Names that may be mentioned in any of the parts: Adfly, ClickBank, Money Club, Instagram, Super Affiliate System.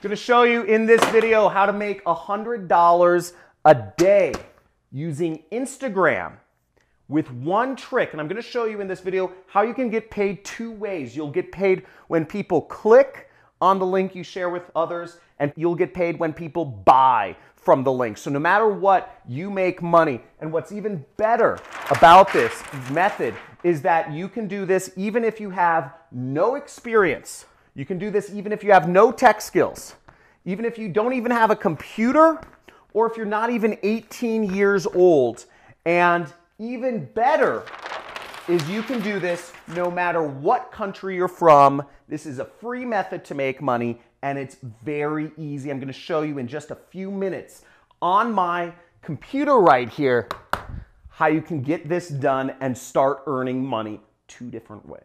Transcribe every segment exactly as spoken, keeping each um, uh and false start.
I'm gonna show you in this video how to make one hundred dollars a day using Instagram with one trick. And I'm gonna show you in this video how you can get paid two ways. You'll get paid when people click on the link you share with others, and you'll get paid when people buy from the link. So no matter what, you make money. And what's even better about this method is that you can do this even if you have no experience. You can do this even if you have no tech skills, even if you don't even have a computer, or if you're not even eighteen years old. And even better is you can do this no matter what country you're from. This is a free method to make money, and it's very easy. I'm gonna show you in just a few minutes on my computer right here how you can get this done and start earning money two different ways.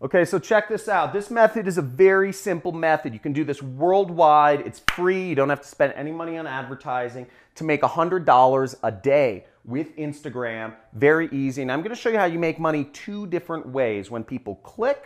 Okay, so check this out. This method is a very simple method. You can do this worldwide. It's free. You don't have to spend any money on advertising to make one hundred dollars a day with Instagram. Very easy. And I'm going to show you how you make money two different ways, when people click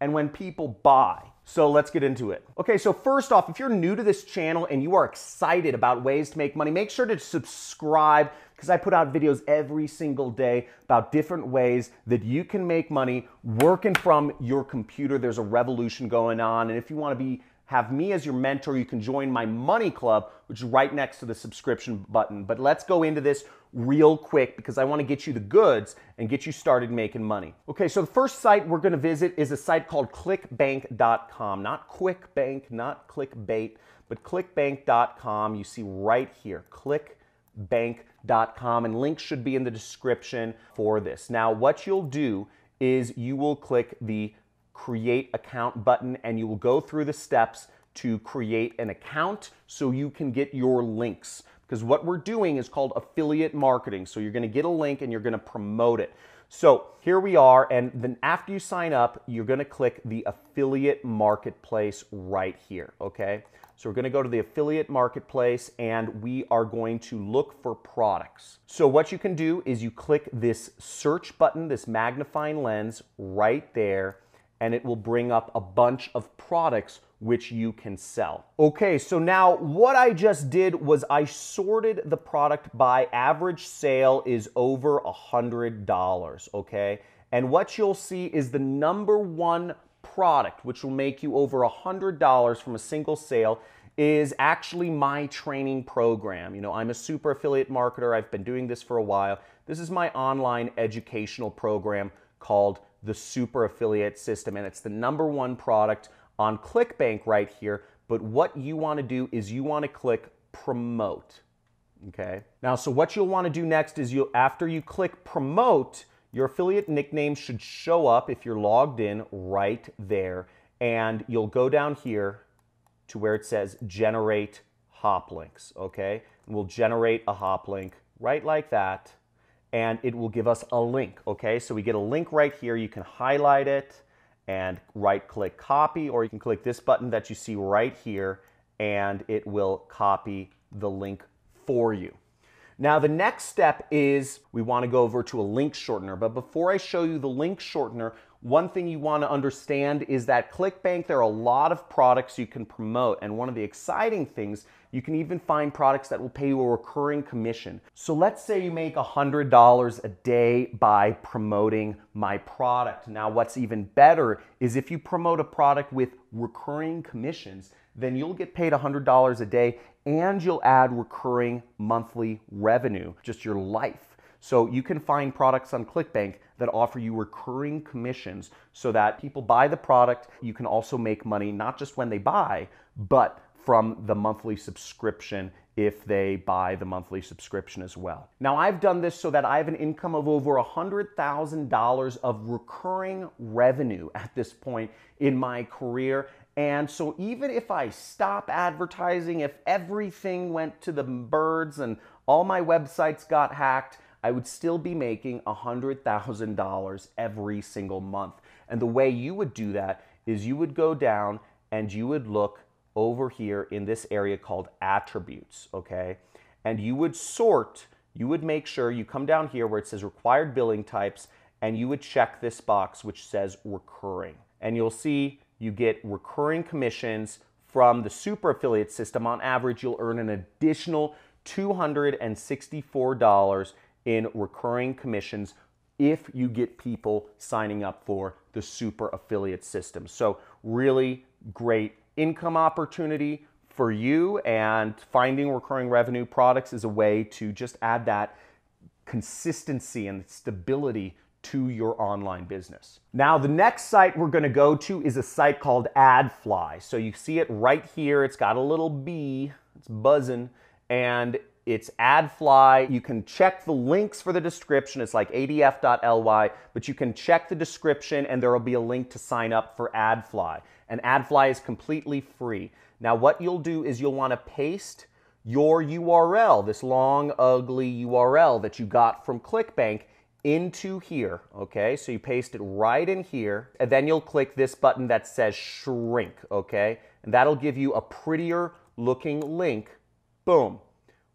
and when people buy. So let's get into it. Okay, so first off, if you're new to this channel and you are excited about ways to make money, make sure to subscribe, because I put out videos every single day about different ways that you can make money working from your computer. There's a revolution going on. And if you want to be have me as your mentor, you can join my Money Club, which is right next to the subscription button. But let's go into this real quick, because I want to get you the goods and get you started making money. Okay, so the first site we're going to visit is a site called click bank dot com. Not QuickBank, not clickbait, but click bank dot com. You see right here, click bank dot com, and links should be in the description for this. Now, what you'll do is you will click the create account button, and you will go through the steps to create an account so you can get your links, because what we're doing is called affiliate marketing. So you're going to get a link and you're going to promote it. So here we are, and then after you sign up, you're going to click the affiliate marketplace right here. Okay, so we're going to go to the affiliate marketplace, and we are going to look for products. So what you can do is you click this search button, this magnifying lens right there, and it will bring up a bunch of products which you can sell. Okay, so now what I just did was I sorted the product by average sale is over one hundred dollars, okay? And what you'll see is the number one product, which will make you over one hundred dollars from a single sale, is actually my training program. You know, I'm a super affiliate marketer. I've been doing this for a while. This is my online educational program called the Super Affiliate System, and it's the number one product on ClickBank right here. But what you want to do is you want to click promote. Okay, now so what you'll want to do next is you after you click promote, your affiliate nickname should show up if you're logged in right there, and you'll go down here to where it says generate hop links. Okay, and we'll generate a hop link right like that, and it will give us a link. Okay, so we get a link right here. You can highlight it and right-click copy, or you can click this button that you see right here, and it will copy the link for you. Now, the next step is we want to go over to a link shortener. But before I show you the link shortener, one thing you want to understand is that ClickBank, there are a lot of products you can promote. And one of the exciting things, you can even find products that will pay you a recurring commission. So let's say you make one hundred dollars a day by promoting my product. Now, what's even better is if you promote a product with recurring commissions, then you'll get paid one hundred dollars a day, and you'll add recurring monthly revenue, just your life. So you can find products on ClickBank that offer you recurring commissions so that people buy the product. You can also make money not just when they buy, but from the monthly subscription if they buy the monthly subscription as well. Now, I've done this so that I have an income of over one hundred thousand dollars of recurring revenue at this point in my career. And so even if I stop advertising, if everything went to the birds and all my websites got hacked, I would still be making one hundred thousand dollars every single month. And the way you would do that is you would go down and you would look over here in this area called attributes, okay? And you would sort you would make sure you come down here where it says required billing types, and you would check this box which says recurring. And you'll see you get recurring commissions from the Super Affiliate System. On average, you'll earn an additional two hundred sixty-four dollars in recurring commissions if you get people signing up for the Super Affiliate System. So really great income opportunity for you, and finding recurring revenue products is a way to just add that consistency and stability to your online business. Now, the next site we're going to go to is a site called Adfly. So you see it right here. It's got a little bee. It's buzzing. And it's Adfly. You can check the links for the description. It's like A D F dot L Y, but you can check the description and there will be a link to sign up for Adfly. And Adfly is completely free. Now, what you'll do is you'll want to paste your U R L, this long, ugly U R L that you got from ClickBank, into here, okay? So you paste it right in here, and then you'll click this button that says shrink, okay? And that'll give you a prettier looking link, boom,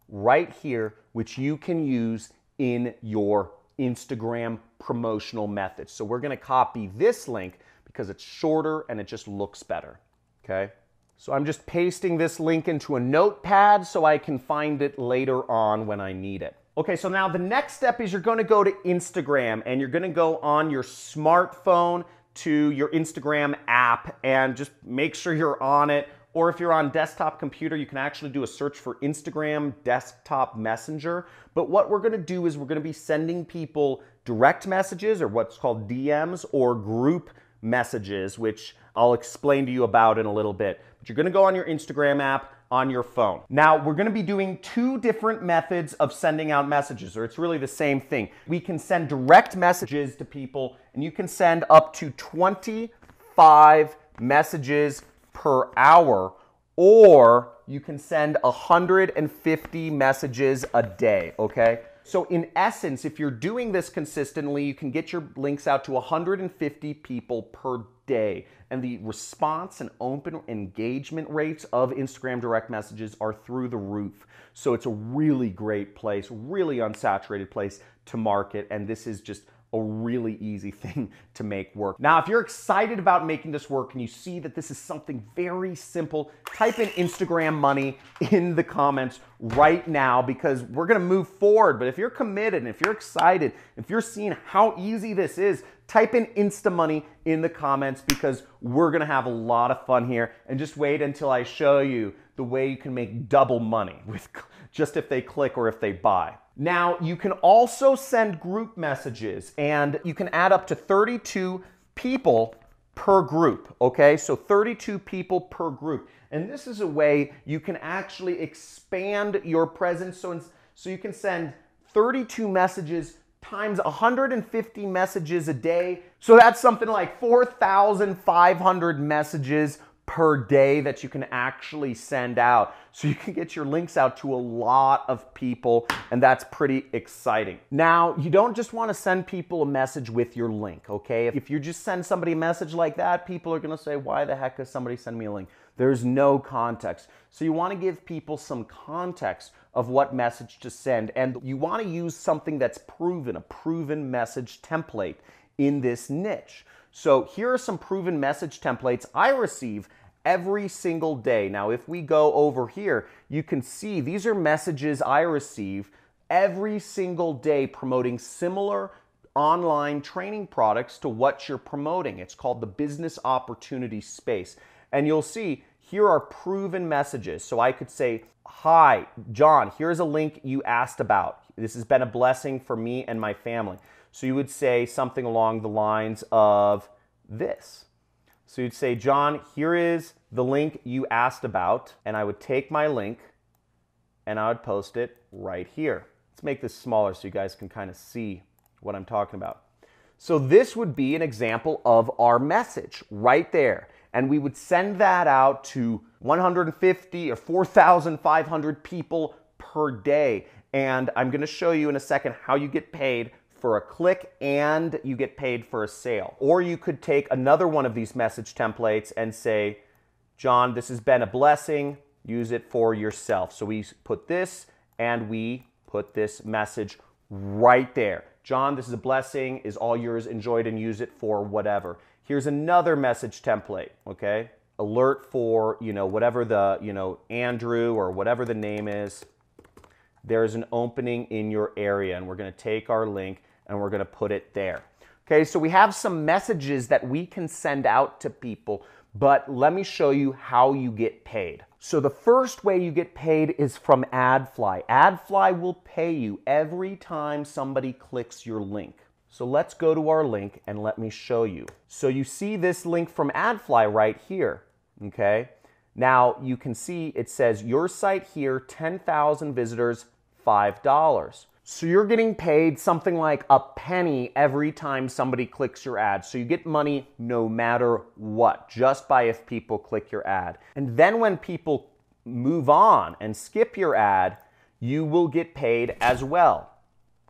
right here, which you can use in your Instagram promotional method. So we're gonna copy this link because it's shorter and it just looks better, okay? So I'm just pasting this link into a notepad so I can find it later on when I need it. Okay, so now the next step is you're going to go to Instagram, and you're going to go on your smartphone to your Instagram app and just make sure you're on it. Or if you're on desktop computer, you can actually do a search for Instagram desktop messenger. But what we're going to do is we're going to be sending people direct messages, or what's called D Ms, or group messages, which I'll explain to you about in a little bit. But you're going to go on your Instagram app on your phone. Now, we're going to be doing two different methods of sending out messages, or it's really the same thing. We can send direct messages to people, and you can send up to twenty-five messages per hour, or you can send one hundred fifty messages a day, okay? So in essence, if you're doing this consistently, you can get your links out to one hundred fifty people per day. And the response and open engagement rates of Instagram direct messages are through the roof. So it's a really great place, really unsaturated place to market. And this is just a really easy thing to make work. Now, if you're excited about making this work and you see that this is something very simple, type in Instagram money in the comments right now, because we're gonna move forward. But if you're committed and if you're excited, if you're seeing how easy this is, type in Insta money in the comments, because we're gonna have a lot of fun here. And just wait until I show you the way you can make double money with just if they click or if they buy. Now, you can also send group messages, and you can add up to thirty-two people per group, okay? So thirty-two people per group. And this is a way you can actually expand your presence. So, so you can send thirty-two messages times one hundred fifty messages a day. So that's something like four thousand five hundred messages per day that you can actually send out. So you can get your links out to a lot of people, and that's pretty exciting. Now, you don't just want to send people a message with your link, okay? If you just send somebody a message like that, people are going to say, why the heck does somebody send me a link? There's no context. So you want to give people some context of what message to send, and you want to use something that's proven, a proven message template in this niche. So here are some proven message templates I receive every single day. Now, if we go over here, you can see these are messages I receive every single day promoting similar online training products to what you're promoting. It's called the business opportunity space. And you'll see here are proven messages. So I could say, hi, John, here's a link you asked about. This has been a blessing for me and my family. So you would say something along the lines of this. So you'd say, John, here is the link you asked about, and I would take my link and I would post it right here. Let's make this smaller so you guys can kind of see what I'm talking about. So this would be an example of our message right there. And we would send that out to one hundred fifty or four thousand five hundred people per day. And I'm gonna show you in a second how you get paid for a click, and you get paid for a sale. Or you could take another one of these message templates and say, John, this has been a blessing, use it for yourself. So we put this and we put this message right there. John, this is a blessing, is all yours, enjoy it and use it for whatever. Here's another message template, okay? Alert for, you know, whatever the, you know, Andrew or whatever the name is. There's an opening in your area, and we're going to take our link and we're going to put it there. Okay, so we have some messages that we can send out to people, but let me show you how you get paid. So the first way you get paid is from Adfly. Adfly will pay you every time somebody clicks your link. So let's go to our link and let me show you. So you see this link from Adfly right here, okay? Now you can see it says your site here, ten thousand visitors, five dollars. So you're getting paid something like a penny every time somebody clicks your ad. So you get money no matter what, just by if people click your ad. And then when people move on and skip your ad, you will get paid as well,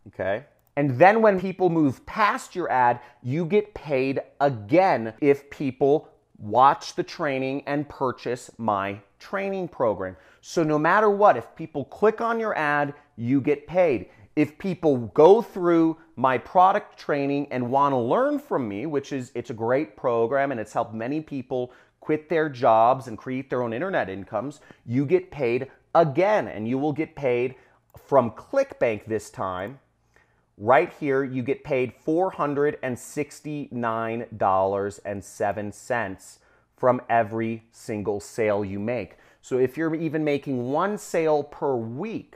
okay? And then when people move past your ad, you get paid again if people watch the training and purchase my training program. So no matter what, if people click on your ad, you get paid. If people go through my product training and want to learn from me, which is, it's a great program and it's helped many people quit their jobs and create their own internet incomes, you get paid again, and you will get paid from ClickBank this time. Right here, you get paid four hundred sixty-nine dollars and seven cents from every single sale you make. So if you're even making one sale per week,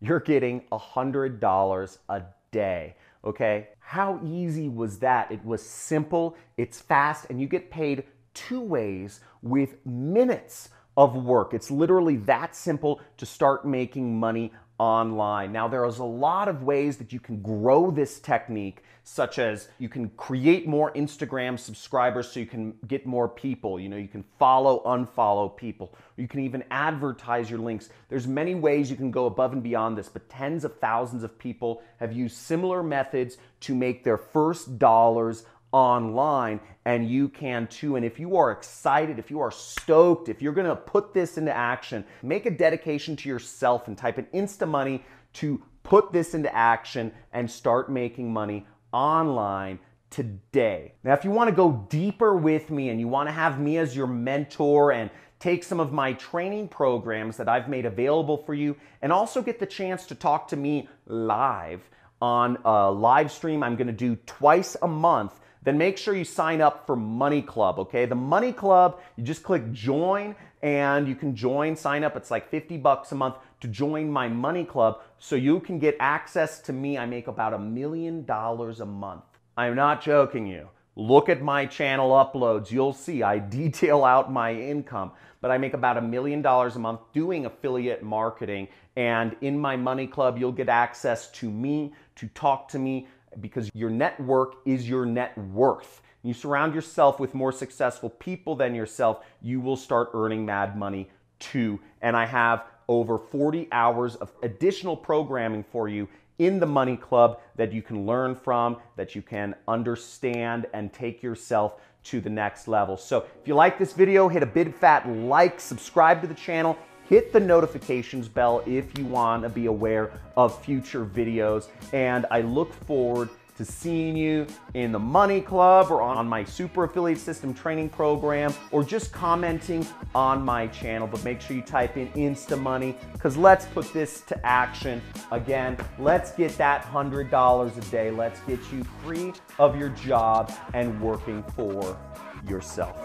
you're getting one hundred dollars a day, okay? How easy was that? It was simple, it's fast, and you get paid two ways with minutes of work. It's literally that simple to start making money online. Now, there is a lot of ways that you can grow this technique, such as you can create more Instagram subscribers so you can get more people. You know, you can follow, unfollow people. You can even advertise your links. There's many ways you can go above and beyond this, but tens of thousands of people have used similar methods to make their first dollars online, and you can too. And if you are excited, if you are stoked, if you're gonna put this into action, make a dedication to yourself and type in Insta Money to put this into action and start making money online today. Now, if you wanna go deeper with me and you wanna have me as your mentor and take some of my training programs that I've made available for you, and also get the chance to talk to me live on a live stream I'm gonna do twice a month, then make sure you sign up for Money Club, okay? The Money Club, you just click join and you can join, sign up. It's like fifty bucks a month to join my Money Club so you can get access to me. I make about a million dollars a month. I'm not joking you. Look at my channel uploads. You'll see I detail out my income, but I make about a million dollars a month doing affiliate marketing. And in my Money Club, you'll get access to me, to talk to me, because your network is your net worth. You surround yourself with more successful people than yourself, you will start earning mad money too. And I have over forty hours of additional programming for you in the Money Club that you can learn from, that you can understand and take yourself to the next level. So if you like this video, hit a big fat like, subscribe to the channel, hit the notifications bell if you want to be aware of future videos. And I look forward to seeing you in the Money Club or on my Super Affiliate System training program, or just commenting on my channel. But make sure you type in Insta Money, because let's put this to action. Again, let's get that one hundred dollars a day. Let's get you free of your job and working for yourself.